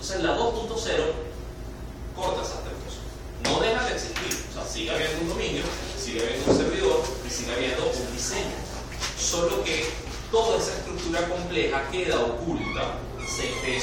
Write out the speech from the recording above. Entonces la 2.0 corta esas tres cosas. No deja de existir. O sea, sigue habiendo un dominio, sigue habiendo un servidor y sigue habiendo un diseño. Solo que toda esa estructura compleja queda oculta, se